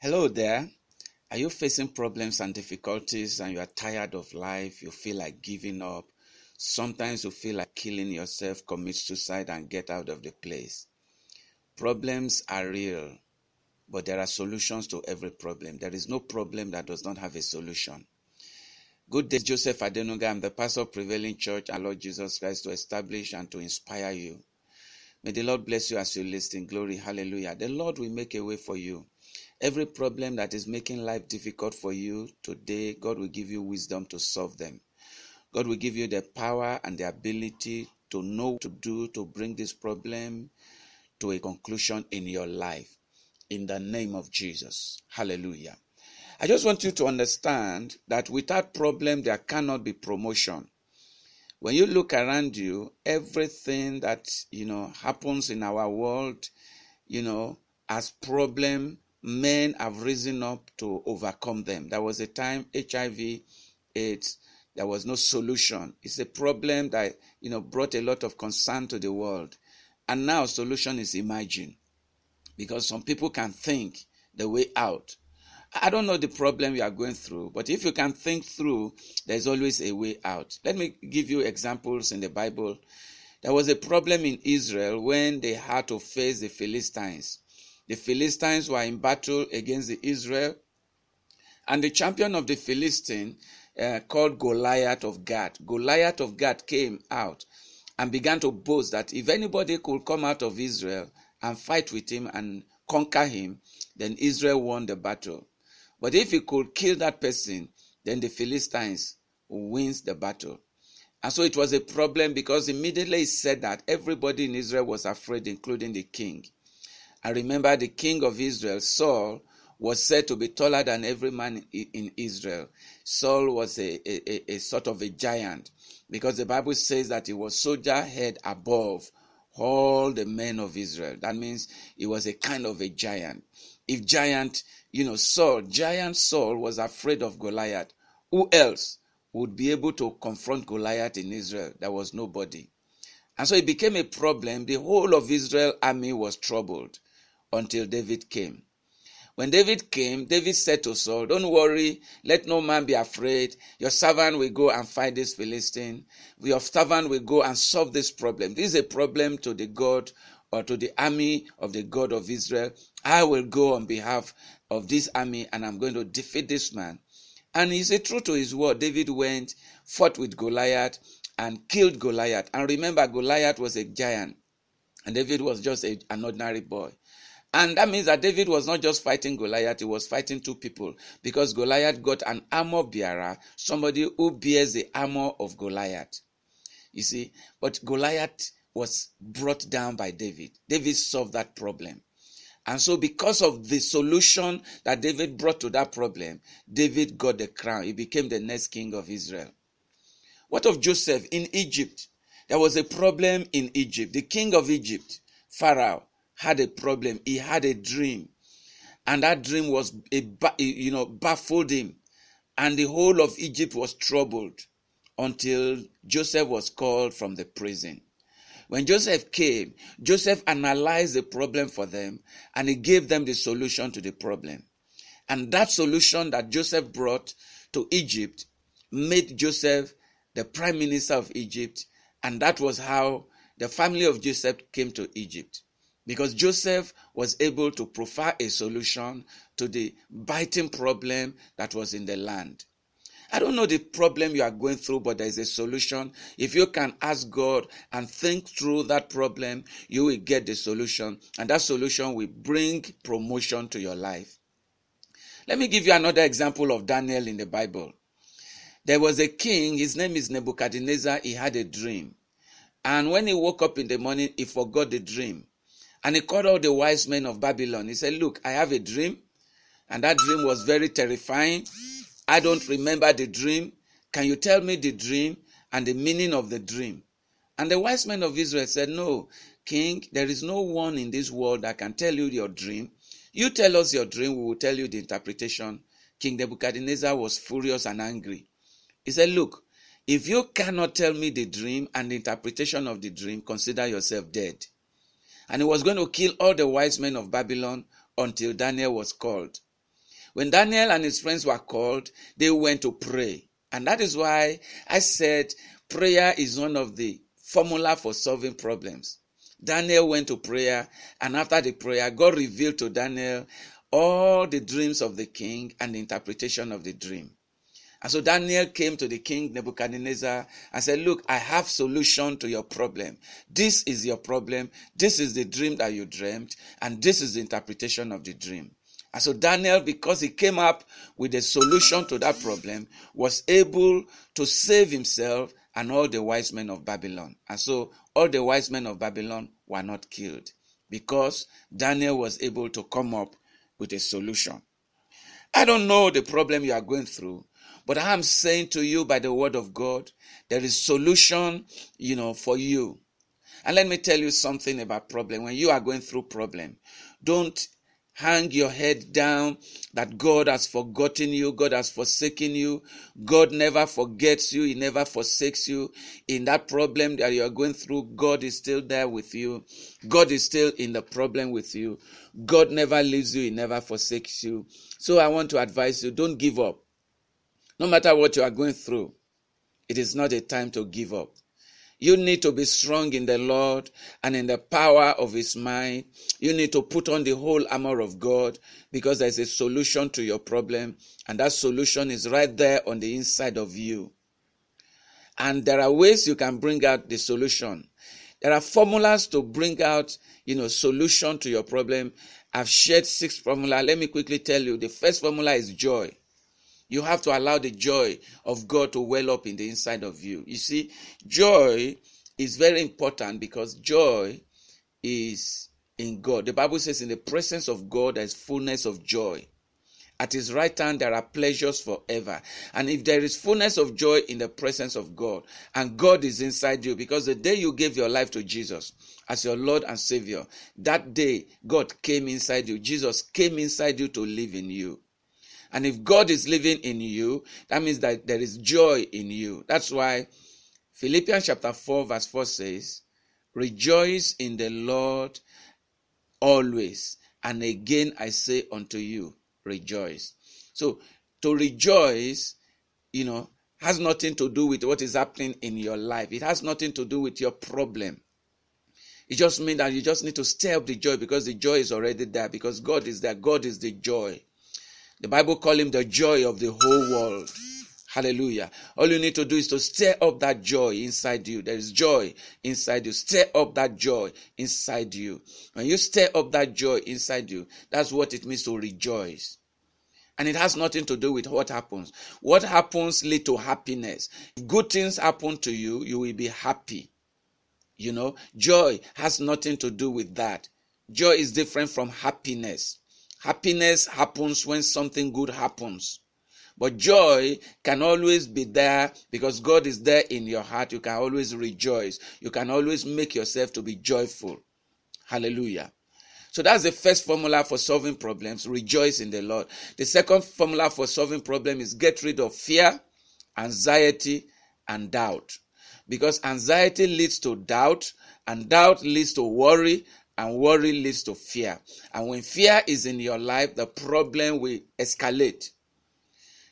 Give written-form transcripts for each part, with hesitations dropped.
Hello there. Are you facing problems and difficulties and you are tired of life? You feel like giving up. Sometimes you feel like killing yourself, commit suicide and get out of the place. Problems are real, but there are solutions to every problem. There is no problem that does not have a solution. Good day, Joseph Adenuga. I'm the pastor of Prevailing Church and Lord Jesus Christ to establish and to inspire you. May the Lord bless you as you listen. Glory, hallelujah. The Lord will make a way for you. Every problem that is making life difficult for you today, God will give you wisdom to solve them. God will give you the power and the ability to know what to do to bring this problem to a conclusion in your life. In the name of Jesus. Hallelujah. I just want you to understand that without problem, there cannot be promotion. When you look around you, everything that, happens in our world, as problem, men have risen up to overcome them. There was a time HIV/AIDS, there was no solution. It's a problem that, brought a lot of concern to the world. And now solution is emerging because some people can think the way out. I don't know the problem you are going through, but if you can think through, there's always a way out. Let me give you examples in the Bible. There was a problem in Israel when they had to face the Philistines. The Philistines were in battle against Israel, and the champion of the Philistine called Goliath of Gath. Goliath of Gath came out and began to boast that if anybody could come out of Israel and fight with him and conquer him, then Israel won the battle. But if he could kill that person, then the Philistines wins the battle. And so it was a problem because immediately he said that everybody in Israel was afraid, including the king. I remember the king of Israel, Saul, was said to be taller than every man in Israel. Saul was a sort of a giant because the Bible says that he was soldier head above all the men of Israel. That means he was a kind of a giant. If giant, Saul was afraid of Goliath, who else would be able to confront Goliath in Israel? There was nobody. And so it became a problem. The whole of Israel's army was troubled until David came. When David came, David said to Saul, "Don't worry, let no man be afraid. Your servant will go and fight this Philistine. Your servant will go and solve this problem. This is a problem to the God or to the army of the God of Israel. I will go on behalf of this army and I'm going to defeat this man." And he said true to his word. David went, fought with Goliath, and killed Goliath. And remember, Goliath was a giant, and David was just an ordinary boy. And that means that David was not just fighting Goliath, he was fighting two people, because Goliath got an armor bearer, somebody who bears the armor of Goliath. You see, but Goliath was brought down by David. David solved that problem. And so because of the solution that David brought to that problem, David got the crown. He became the next king of Israel. What of Joseph in Egypt? There was a problem in Egypt. The king of Egypt, Pharaoh, had a problem. He had a dream. And that dream was, baffled him. And the whole of Egypt was troubled until Joseph was called from the prison. When Joseph came, Joseph analyzed the problem for them and he gave them the solution to the problem. And that solution that Joseph brought to Egypt made Joseph the prime minister of Egypt, and that was how the family of Joseph came to Egypt, because Joseph was able to provide a solution to the biting problem that was in the land. I don't know the problem you are going through, but there is a solution. If you can ask God and think through that problem, you will get the solution, and that solution will bring promotion to your life. Let me give you another example of Daniel in the Bible. There was a king, his name is Nebuchadnezzar. He had a dream. And when he woke up in the morning, he forgot the dream. And he called all the wise men of Babylon. He said, "Look, I have a dream. And that dream was very terrifying. I don't remember the dream. Can you tell me the dream and the meaning of the dream?" And the wise men of Israel said, "No, king, there is no one in this world that can tell you your dream. You tell us your dream, we will tell you the interpretation." King Nebuchadnezzar was furious and angry. He said, "Look, if you cannot tell me the dream and the interpretation of the dream, consider yourself dead." And he was going to kill all the wise men of Babylon until Daniel was called. When Daniel and his friends were called, they went to pray. And that is why I said prayer is one of the formula for solving problems. Daniel went to prayer, and after the prayer, God revealed to Daniel all the dreams of the king and the interpretation of the dream. And so Daniel came to the king Nebuchadnezzar and said, look, I have solution to your problem. This is your problem. This is the dream that you dreamt. And this is the interpretation of the dream. And so Daniel, because he came up with a solution to that problem, was able to save himself and all the wise men of Babylon. And so all the wise men of Babylon were not killed because Daniel was able to come up with a solution. I don't know the problem you are going through, but I am saying to you by the word of God, there is solution, for you. And let me tell you something about problem. When you are going through problem, don't hang your head down that God has forgotten you, God has forsaken you. God never forgets you, he never forsakes you. In that problem that you are going through, God is still there with you. God is still in the problem with you. God never leaves you, he never forsakes you. So I want to advise you, don't give up. No matter what you are going through, it is not a time to give up. You need to be strong in the Lord and in the power of his might. You need to put on the whole armor of God because there is a solution to your problem, and that solution is right there on the inside of you. And there are ways you can bring out the solution. There are formulas to bring out, solution to your problem. I've shared 6 formulas. Let me quickly tell you. The first formula is joy. You have to allow the joy of God to well up in the inside of you. You see, joy is very important because joy is in God. The Bible says in the presence of God, there is fullness of joy. At his right hand, there are pleasures forever. And if there is fullness of joy in the presence of God, and God is inside you, because the day you gave your life to Jesus as your Lord and Savior, that day God came inside you. Jesus came inside you to live in you. And if God is living in you, that means that there is joy in you. That's why Philippians chapter 4 verse 4 says, rejoice in the Lord always. And again I say unto you, rejoice. So to rejoice, has nothing to do with what is happening in your life. It has nothing to do with your problem. It just means that you just need to stir up the joy because the joy is already there. Because God is there. God is the joy. The Bible calls him the joy of the whole world. Hallelujah. All you need to do is to stir up that joy inside you. There is joy inside you. Stir up that joy inside you. When you stir up that joy inside you, that's what it means to rejoice. And it has nothing to do with what happens. What happens leads to happiness. If good things happen to you, you will be happy. Joy has nothing to do with that. Joy is different from happiness. Happiness happens when something good happens. But joy can always be there because God is there in your heart. You can always rejoice. You can always make yourself to be joyful. Hallelujah. So that's the first formula for solving problems. Rejoice in the Lord. The second formula for solving problems is get rid of fear, anxiety, and doubt. Because anxiety leads to doubt, and doubt leads to worry, and worry leads to fear. And when fear is in your life, the problem will escalate.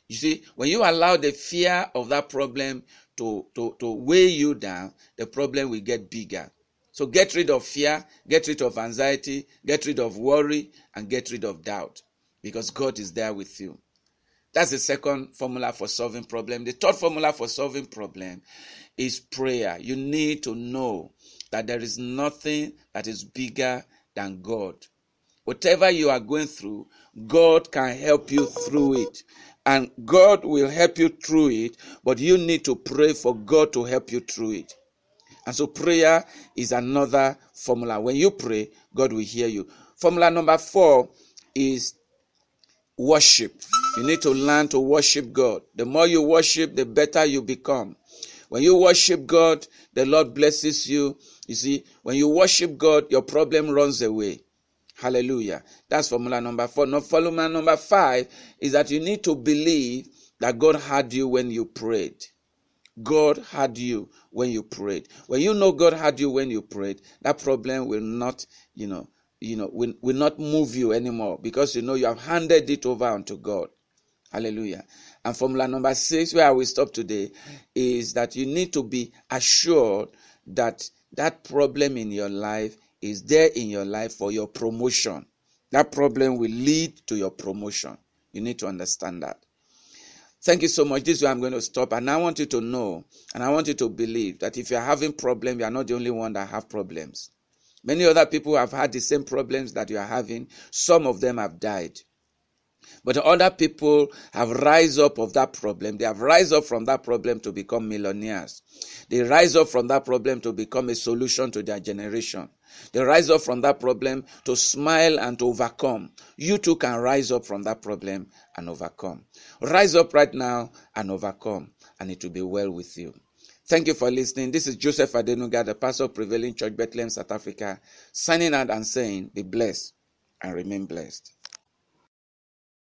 You see, when you allow the fear of that problem to weigh you down, the problem will get bigger. So get rid of fear, get rid of anxiety, get rid of worry, and get rid of doubt. Because God is there with you. That's the second formula for solving problem. The third formula for solving problem is prayer. You need to know that there is nothing that is bigger than God. Whatever you are going through, God can help you through it. And God will help you through it, but you need to pray for God to help you through it. And so prayer is another formula. When you pray, God will hear you. Formula number 4 is worship. You need to learn to worship God. The more you worship, the better you become. When you worship God, the Lord blesses you. You see, when you worship God, your problem runs away. Hallelujah. That's formula number 4. Now, formula number 5 is that you need to believe that God heard you when you prayed. God heard you when you prayed. When you know God heard you when you prayed, that problem will not, will not move you anymore, because you know you have handed it over unto God. Hallelujah. And formula number 6, where I will stop today, is that you need to be assured that that problem in your life is there in your life for your promotion. That problem will lead to your promotion. You need to understand that. Thank you so much. This is where I'm going to stop. And I want you to know, and I want you to believe that if you're having problems, you're not the only one that have problems. Many other people have had the same problems that you are having. Some of them have died. But other people have rise up of that problem. They have rise up from that problem to become millionaires. They rise up from that problem to become a solution to their generation. They rise up from that problem to smile and to overcome. You too can rise up from that problem and overcome. Rise up right now and overcome, and it will be well with you. Thank you for listening. This is Joseph Adenuga, the pastor of Prevailing Church, Bethlehem, South Africa, signing out and saying, be blessed and remain blessed.